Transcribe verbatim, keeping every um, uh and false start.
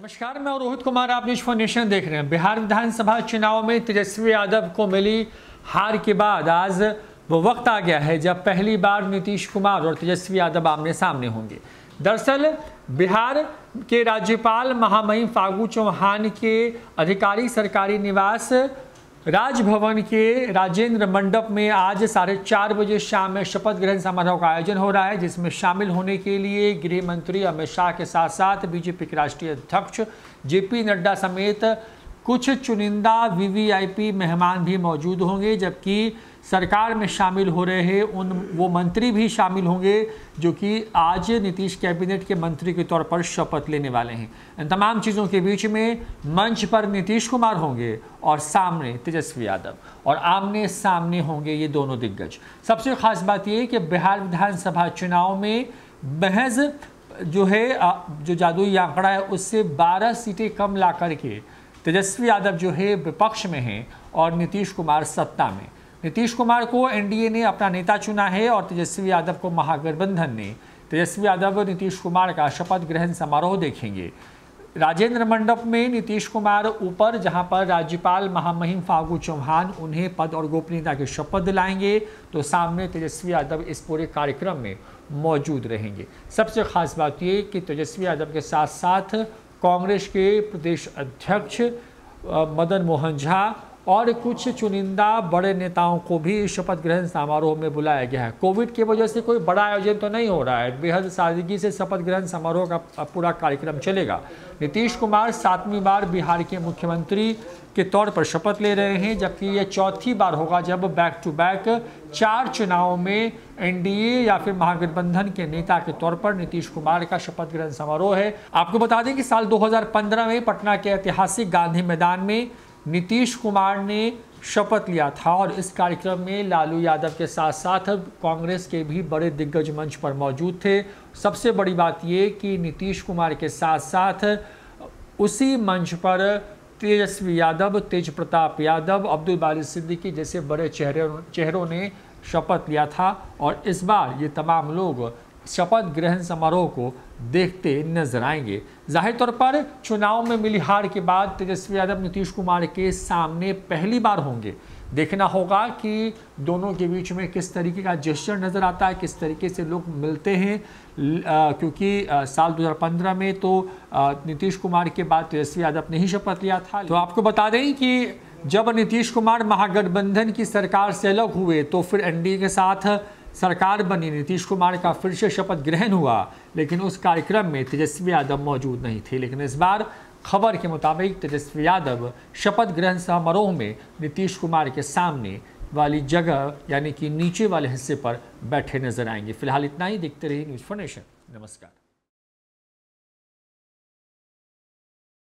नमस्कार, मैं रोहित कुमार, आप न्यूज़ फॉर नेशन देख रहे हैं। बिहार विधानसभा चुनाव में तेजस्वी यादव को मिली हार के बाद आज वो वक्त आ गया है जब पहली बार नीतीश कुमार और तेजस्वी यादव आमने सामने होंगे। दरअसल बिहार के राज्यपाल महामहिम फागू चौहान के आधिकारिक सरकारी निवास राजभवन के राजेंद्र मंडप में आज साढ़े चार बजे शाम में शपथ ग्रहण समारोह का आयोजन हो रहा है, जिसमें शामिल होने के लिए गृह मंत्री अमित शाह के साथ साथ बीजेपी के राष्ट्रीय अध्यक्ष जेपी नड्डा समेत कुछ चुनिंदा वीवीआईपी मेहमान भी मौजूद होंगे, जबकि सरकार में शामिल हो रहे उन वो मंत्री भी शामिल होंगे जो कि आज नीतीश कैबिनेट के मंत्री के तौर पर शपथ लेने वाले हैं। इन तमाम चीज़ों के बीच में मंच पर नीतीश कुमार होंगे और सामने तेजस्वी यादव, और आमने सामने होंगे ये दोनों दिग्गज। सबसे खास बात ये कि बिहार विधानसभा चुनाव में महज जो है जो जादुई आंकड़ा है उससे बारह सीटें कम ला करके तेजस्वी यादव जो है विपक्ष में हैं और नीतीश कुमार सत्ता में। नीतीश कुमार को एनडीए ने अपना नेता चुना है और तेजस्वी यादव को महागठबंधन ने। तेजस्वी यादव नीतीश कुमार का शपथ ग्रहण समारोह देखेंगे। राजेंद्र मंडप में नीतीश कुमार ऊपर, जहां पर राज्यपाल महामहिम फागू चौहान उन्हें पद और गोपनीयता की शपथ दिलाएंगे, तो सामने तेजस्वी यादव इस पूरे कार्यक्रम में मौजूद रहेंगे। सबसे खास बात ये कि तेजस्वी यादव के साथ साथ कांग्रेस के प्रदेश अध्यक्ष मदन मोहन झा और कुछ चुनिंदा बड़े नेताओं को भी शपथ ग्रहण समारोह में बुलाया गया है। कोविड की वजह से कोई बड़ा आयोजन तो नहीं हो रहा है, बेहद सादगी से शपथ ग्रहण समारोह का पूरा कार्यक्रम चलेगा। नीतीश कुमार सातवीं बार बिहार के मुख्यमंत्री के तौर पर शपथ ले रहे हैं, जबकि यह चौथी बार होगा जब बैक टू बैक चार चुनाव में एनडीए या फिर महागठबंधन के नेता के तौर पर नीतीश कुमार का शपथ ग्रहण समारोह है। आपको बता दें कि साल दो हज़ार पंद्रह में पटना के ऐतिहासिक गांधी मैदान में नीतीश कुमार ने शपथ लिया था और इस कार्यक्रम में लालू यादव के साथ साथ कांग्रेस के भी बड़े दिग्गज मंच पर मौजूद थे। सबसे बड़ी बात ये कि नीतीश कुमार के साथ साथ उसी मंच पर तेजस्वी यादव, तेज प्रताप यादव, अब्दुल बारी सिद्दीकी जैसे बड़े चेहरे चेहरों ने शपथ लिया था और इस बार ये तमाम लोग शपथ ग्रहण समारोह को देखते नजर आएंगे। जाहिर तौर पर चुनाव में मिली हार के बाद तेजस्वी यादव नीतीश कुमार के सामने पहली बार होंगे। देखना होगा कि दोनों के बीच में किस तरीके का जेस्चर नज़र आता है, किस तरीके से लोग मिलते हैं, क्योंकि साल दो हज़ार पंद्रह में तो नीतीश कुमार के बाद तेजस्वी यादव ने ही शपथ लिया था। तो आपको बता दें कि जब नीतीश कुमार महागठबंधन की सरकार से अलग हुए तो फिर एनडीए के साथ सरकार बनी, नीतीश कुमार का फिर से शपथ ग्रहण हुआ, लेकिन उस कार्यक्रम में तेजस्वी यादव मौजूद नहीं थे। लेकिन इस बार खबर के मुताबिक तेजस्वी यादव शपथ ग्रहण समारोह में नीतीश कुमार के सामने वाली जगह यानी कि नीचे वाले हिस्से पर बैठे नजर आएंगे। फिलहाल इतना ही, देखते रहिए न्यूज़ फॉर नेशन। नमस्कार।